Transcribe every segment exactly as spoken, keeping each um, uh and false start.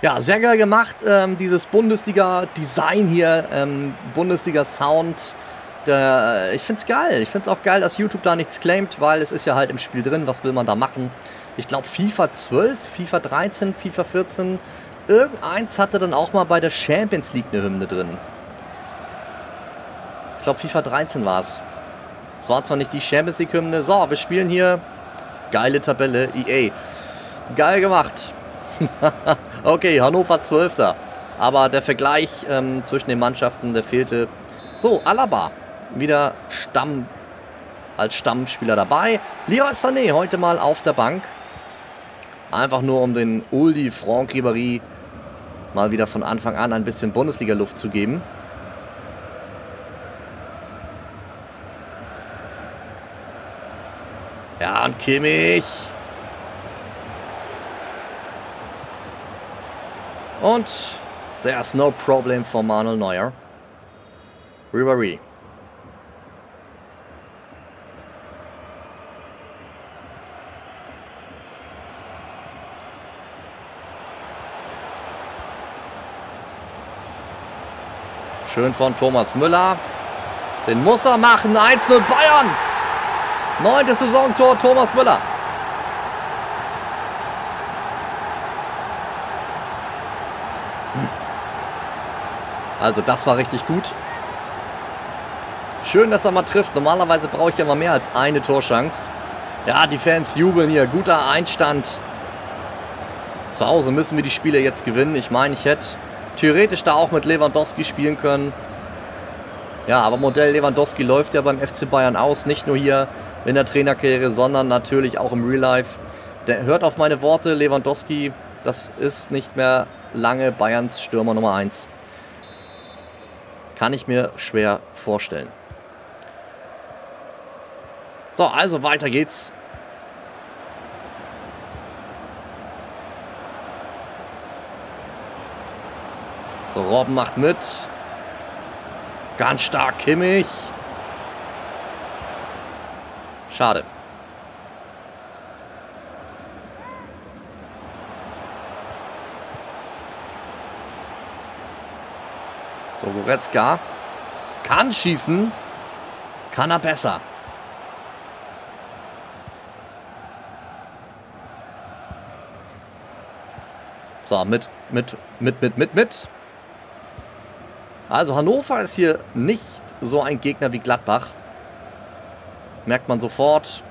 Ja, sehr geil gemacht, ähm, dieses Bundesliga-Design hier, ähm, Bundesliga-Sound. Äh, ich find's geil. Ich find's auch geil, dass YouTube da nichts claimt, weil es ist ja halt im Spiel drin. Was will man da machen? Ich glaube, FIFA zwölf, FIFA dreizehn, FIFA vierzehn. Irgendeins hatte dann auch mal bei der Champions League eine Hymne drin. Ich glaube, FIFA dreizehn war es. Es war zwar nicht die Champions League-Hymne. So, wir spielen hier. Geile Tabelle, E A. Geil gemacht. Okay, Hannover zwölfter. Aber der Vergleich ähm, zwischen den Mannschaften, der fehlte. So, Alaba. Wieder Stamm als Stammspieler dabei. Leroy Sané heute mal auf der Bank. Einfach nur, um den Uldi Franck Ribéry mal wieder von Anfang an ein bisschen Bundesliga-Luft zu geben. Ja, und Kimmich. Und there's no problem for Manuel Neuer. Ribéry. Schön von Thomas Müller. Den muss er machen. eins null Bayern. Neuntes Saisontor Thomas Müller. Also das war richtig gut. Schön, dass er mal trifft. Normalerweise brauche ich ja mal mehr als eine Torchance. Ja, die Fans jubeln hier. Guter Einstand. Zu Hause müssen wir die Spiele jetzt gewinnen. Ich meine, ich hätte theoretisch da auch mit Lewandowski spielen können. Ja, aber Modell Lewandowski läuft ja beim F C Bayern aus. Nicht nur hier in der Trainerkarriere, sondern natürlich auch im Real Life. Der hört auf meine Worte, Lewandowski, das ist nicht mehr lange Bayerns Stürmer Nummer eins. Kann ich mir schwer vorstellen. So, also weiter geht's. So, Robben macht mit. Ganz stark Kimmich. Schade. So, Goretzka kann schießen. Kann er besser. So, mit, mit, mit, mit, mit, mit. Also Hannover ist hier nicht so ein Gegner wie Gladbach. Merkt man sofort.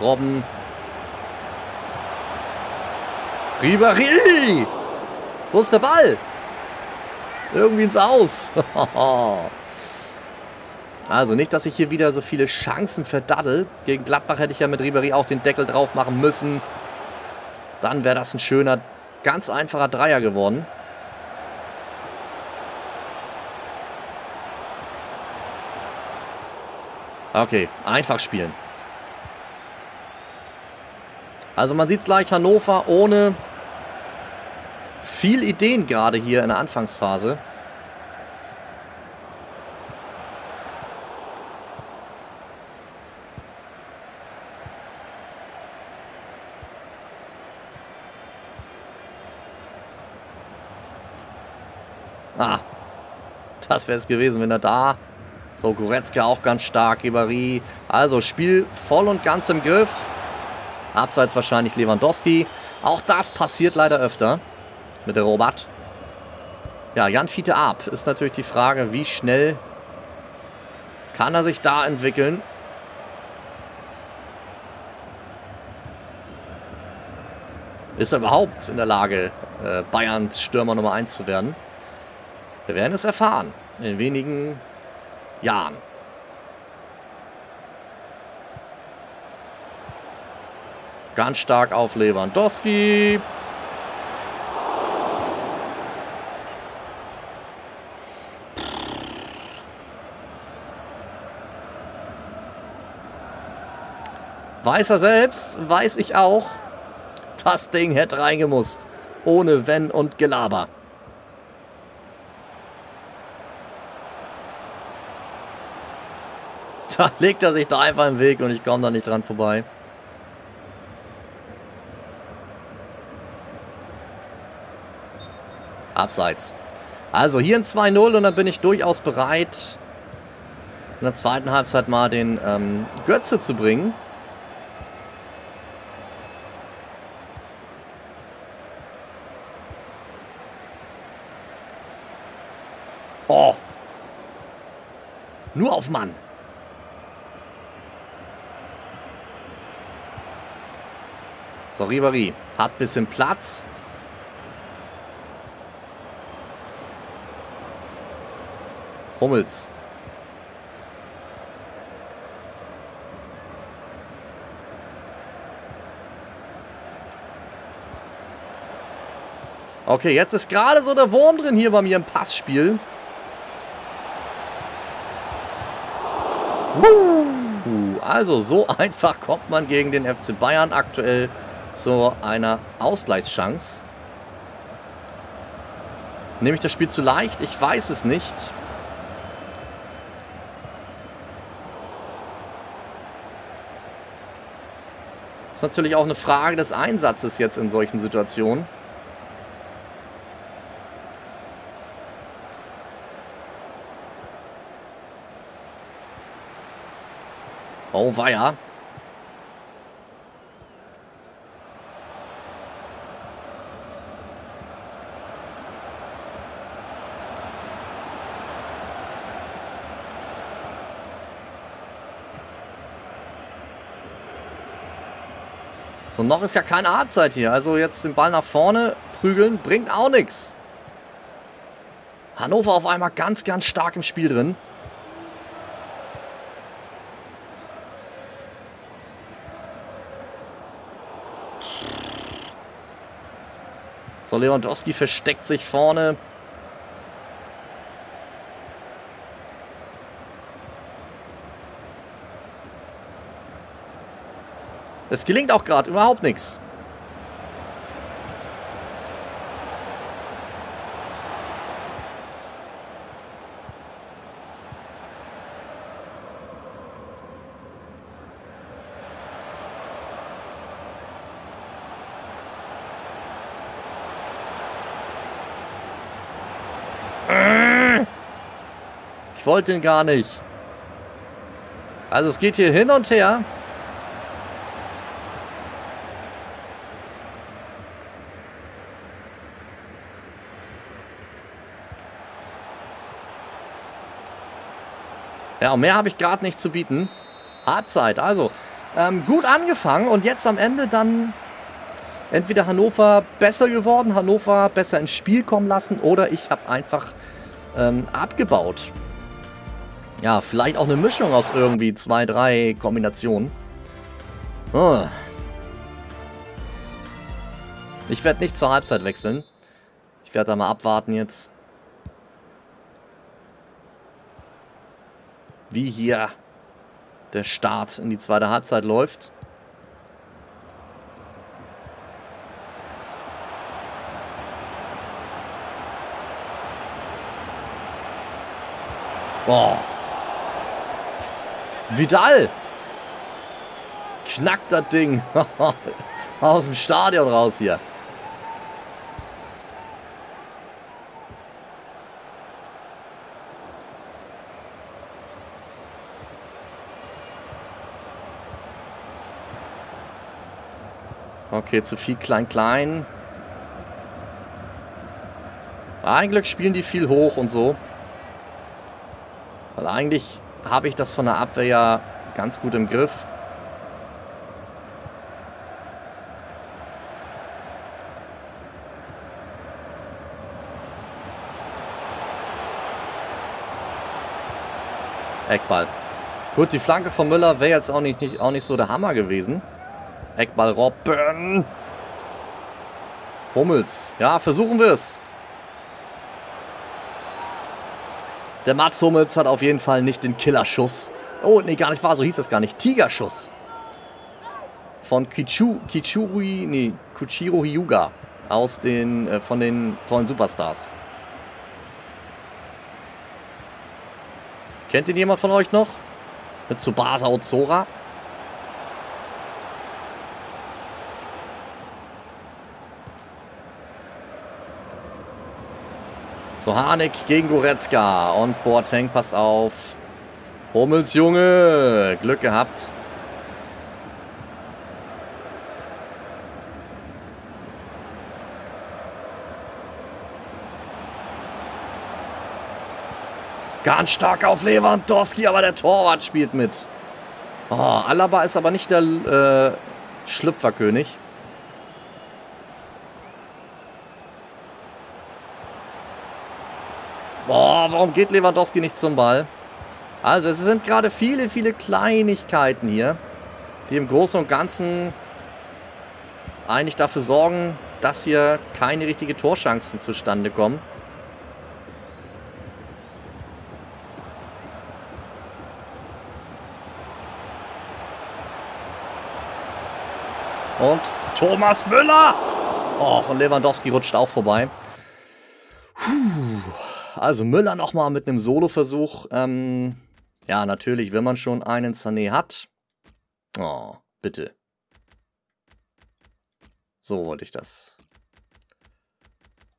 Robben. Ribéry! Wo ist der Ball? Irgendwie ins Aus. Also nicht, dass ich hier wieder so viele Chancen verdaddel. Gegen Gladbach hätte ich ja mit Ribéry auch den Deckel drauf machen müssen. Dann wäre das ein schöner, ganz einfacher Dreier geworden. Okay, einfach spielen. Also man sieht es gleich, Hannover ohne viel Ideen gerade hier in der Anfangsphase. Ah, das wäre es gewesen, wenn er da... So, Goretzka auch ganz stark, Ribéry. Also, Spiel voll und ganz im Griff. Abseits wahrscheinlich Lewandowski. Auch das passiert leider öfter mit der Robert. Ja, Jan-Fiete Arp ist natürlich die Frage, wie schnell kann er sich da entwickeln? Ist er überhaupt in der Lage, Bayerns Stürmer Nummer eins zu werden? Wir werden es erfahren in wenigen Jahren. Ganz stark auf Lewandowski. Weiß er selbst, weiß ich auch, das Ding hätte reingemusst. Ohne Wenn und Gelaber. Da legt er sich da einfach im Weg und ich komme da nicht dran vorbei. Abseits. Also hier ein zwei null und dann bin ich durchaus bereit, in der zweiten Halbzeit mal den ähm, Götze zu bringen. Oh! Nur auf Mann! So, Ribéry hat ein bisschen Platz. Hummels. Okay, jetzt ist gerade so der Wurm drin hier bei mir im Passspiel. Also so einfach kommt man gegen den F C Bayern aktuell zu einer Ausgleichschance. Nehme ich das Spiel zu leicht? Ich weiß es nicht. Das ist natürlich auch eine Frage des Einsatzes jetzt in solchen Situationen. Oh, weia. So, noch ist ja keine Halbzeit hier. Also jetzt den Ball nach vorne prügeln bringt auch nichts. Hannover auf einmal ganz, ganz stark im Spiel drin. So, Lewandowski versteckt sich vorne. Es gelingt auch gerade überhaupt nichts. Ich wollte ihn gar nicht. Also es geht hier hin und her. Ja, und mehr habe ich gerade nicht zu bieten. Halbzeit, also ähm, gut angefangen und jetzt am Ende dann entweder Hannover besser geworden, Hannover besser ins Spiel kommen lassen oder ich habe einfach ähm, abgebaut. Ja, vielleicht auch eine Mischung aus irgendwie zwei, drei Kombinationen. Oh. Ich werde nicht zur Halbzeit wechseln. Ich werde da mal abwarten jetzt. Wie hier der Start in die zweite Halbzeit läuft. Boah. Vidal knackt das Ding aus dem Stadion raus hier. Okay, zu viel klein-klein. Eigentlich spielen die viel hoch und so. Weil eigentlich habe ich das von der Abwehr ja ganz gut im Griff. Eckball. Gut, die Flanke von Müller wäre jetzt auch nicht, nicht, auch nicht so der Hammer gewesen. Eckball Robben. Hummels. Ja, versuchen wir es. Der Mats Hummels hat auf jeden Fall nicht den Killerschuss. Oh, nee, gar nicht wahr, so hieß das gar nicht. Tigerschuss. Von Kichu, Kichuri, nee, Kuchiro Hyuga. Aus den, äh, von den tollen Superstars. Kennt ihn jemand von euch noch? Mit Tsubasa, Ozora. So, Harnik gegen Goretzka. Und Boateng passt auf. Hummels, Junge. Glück gehabt. Ganz stark auf Lewandowski, aber der Torwart spielt mit. Oh, Alaba ist aber nicht der äh, Schlüpferkönig. Boah, warum geht Lewandowski nicht zum Ball? Also es sind gerade viele, viele Kleinigkeiten hier, die im Großen und Ganzen eigentlich dafür sorgen, dass hier keine richtigen Torchancen zustande kommen. Und Thomas Müller! Och, und Lewandowski rutscht auch vorbei. Puh. Also Müller nochmal mit einem Solo-Versuch. Ähm, ja, natürlich, wenn man schon einen Sané hat. Oh, bitte. So wollte ich das.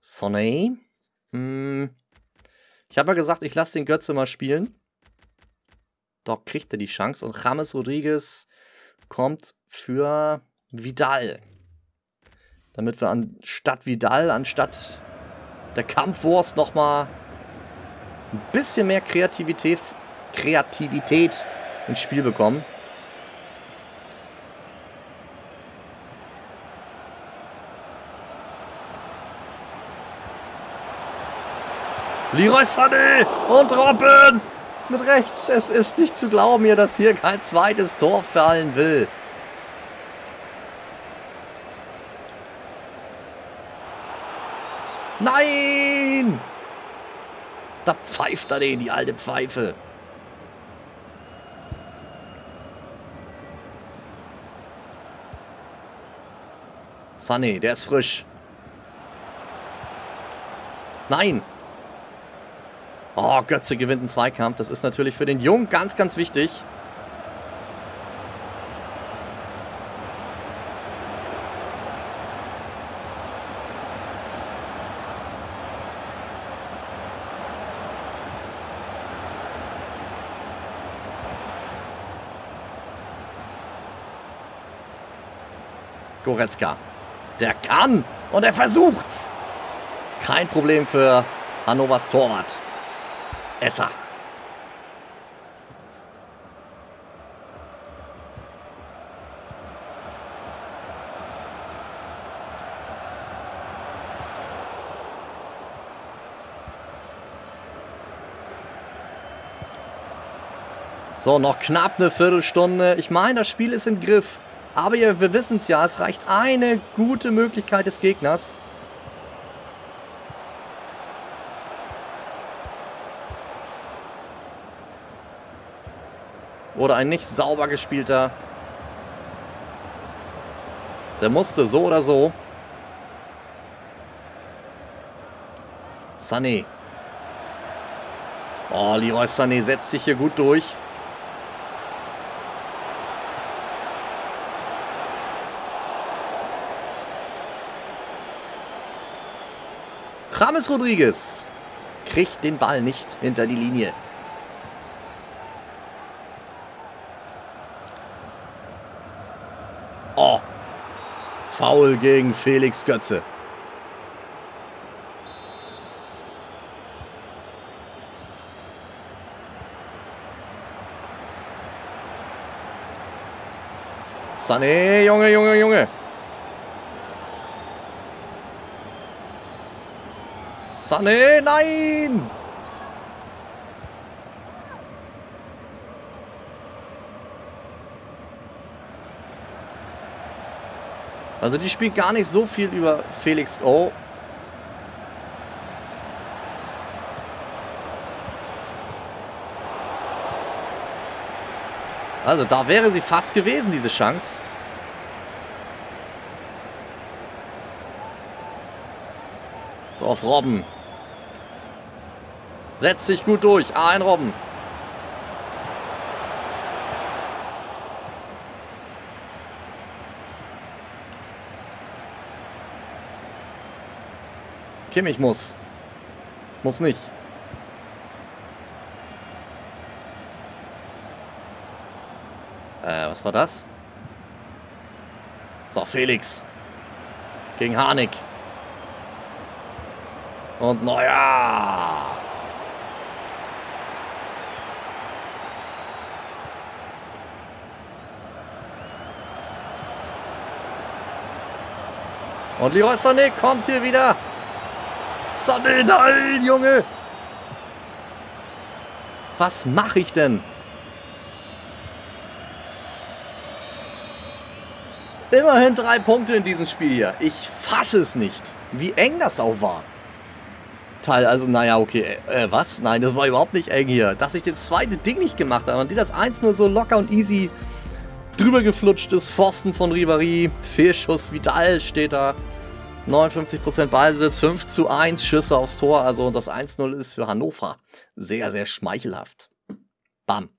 Sané. Hm. Ich habe ja gesagt, ich lasse den Götze mal spielen. Doch kriegt er die Chance. Und James Rodriguez kommt für Vidal. Damit wir anstatt Vidal, anstatt der Kampfwurst nochmal ein bisschen mehr Kreativität, Kreativität ins Spiel bekommen. Leroy Sané und Robben mit rechts. Es ist nicht zu glauben hier, dass hier kein zweites Tor fallen will. Nein! Da pfeift er den, die alte Pfeife. Sané, der ist frisch. Nein! Oh, Götze gewinnt einen Zweikampf. Das ist natürlich für den Jungen ganz, ganz wichtig. Goretzka. Der kann und er versucht's. Kein Problem für Hannovers Torwart. Esser. So, noch knapp eine Viertelstunde. Ich meine, das Spiel ist im Griff. Aber ihr, wir wissen es ja, es reicht eine gute Möglichkeit des Gegners. Oder ein nicht sauber gespielter. Der musste so oder so. Sané. Oh, Leroy Sané setzt sich hier gut durch. James Rodriguez kriegt den Ball nicht hinter die Linie. Oh, Foul gegen Felix Götze. Sané, Junge, Junge, Junge. Sané, nein! Also die spielt gar nicht so viel über Felix. Oh. Also da wäre sie fast gewesen, diese Chance. So, auf Robben. Setzt sich gut durch. Ah, ein Robben. Kimmich muss. Muss nicht. Äh, was war das? So, Felix. Gegen Harnik. Und Neuer. Und Leroy Sané kommt hier wieder. Sané, nein, Junge. Was mache ich denn? Immerhin drei Punkte in diesem Spiel hier. Ich fasse es nicht, wie eng das auch war. Teil, also naja, okay. Äh, was? Nein, das war überhaupt nicht eng hier. Dass ich das zweite Ding nicht gemacht habe und die das eins null so locker und easy drüber geflutscht ist. Pfosten von Ribéry, Fehlschuss, Vidal steht da. neunundfünfzig Prozent Ballbesitz, fünf zu eins, Schüsse aufs Tor. Also das eins null ist für Hannover sehr, sehr schmeichelhaft. Bam.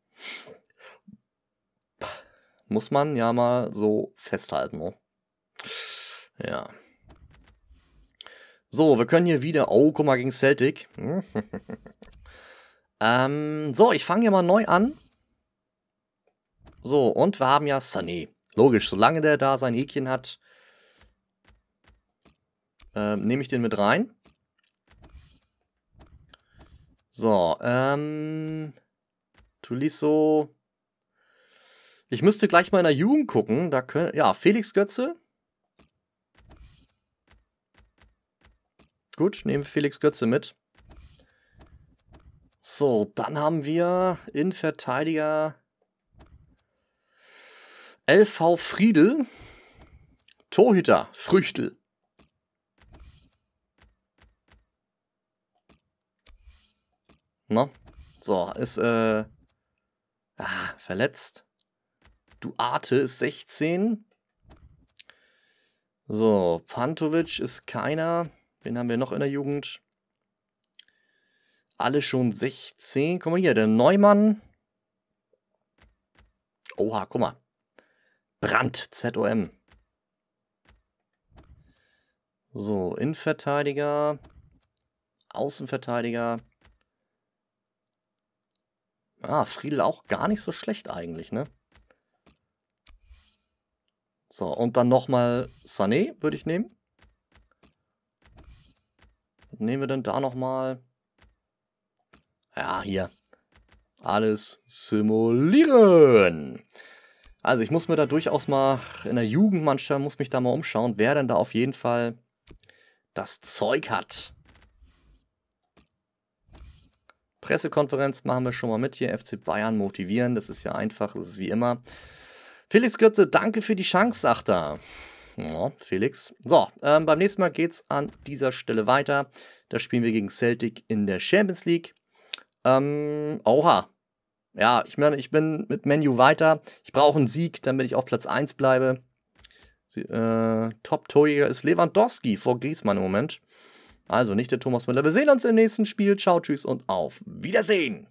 Muss man ja mal so festhalten. Ne? Ja. So, wir können hier wieder... Oh, guck mal, gegen Celtic. ähm, so, ich fange hier mal neu an. So, und wir haben ja Sané. Logisch, solange der da sein Häkchen hat, ähm, nehme ich den mit rein. So, ähm... Tolisso... Ich müsste gleich mal in der Jugend gucken. Da können, ja, Felix Götze. Gut, nehmen wir Felix Götze mit. So, dann haben wir Innenverteidiger L V Friedel. Torhüter Früchtel. Na, so, ist äh, ah, verletzt. Duarte ist sechzehn. So, Pantovic ist keiner. Wen haben wir noch in der Jugend? Alle schon sechzehn. Guck mal hier, der Neumann. Oha, guck mal. Brandt, Z O M. So, Innenverteidiger. Außenverteidiger. Ah, Friedl auch gar nicht so schlecht eigentlich, ne? So, und dann nochmal Sané würde ich nehmen. Was nehmen wir denn da nochmal? Ja, hier. Alles simulieren. Also ich muss mir da durchaus mal in der Jugendmannschaft, muss mich da mal umschauen, wer denn da auf jeden Fall das Zeug hat. Pressekonferenz machen wir schon mal mit hier. F C Bayern motivieren, das ist ja einfach, das ist wie immer. Felix Götze, danke für die Chance, sagt er. Ja, Felix. So, ähm, beim nächsten Mal geht's an dieser Stelle weiter. Da spielen wir gegen Celtic in der Champions League. Ähm, oha. Ja, ich meine, ich bin mit Man U weiter. Ich brauche einen Sieg, damit ich auf Platz eins bleibe. Sie, äh, Top-Torjäger ist Lewandowski vor Griezmann im Moment. Also nicht der Thomas Müller. Wir sehen uns im nächsten Spiel. Ciao, tschüss und auf Wiedersehen.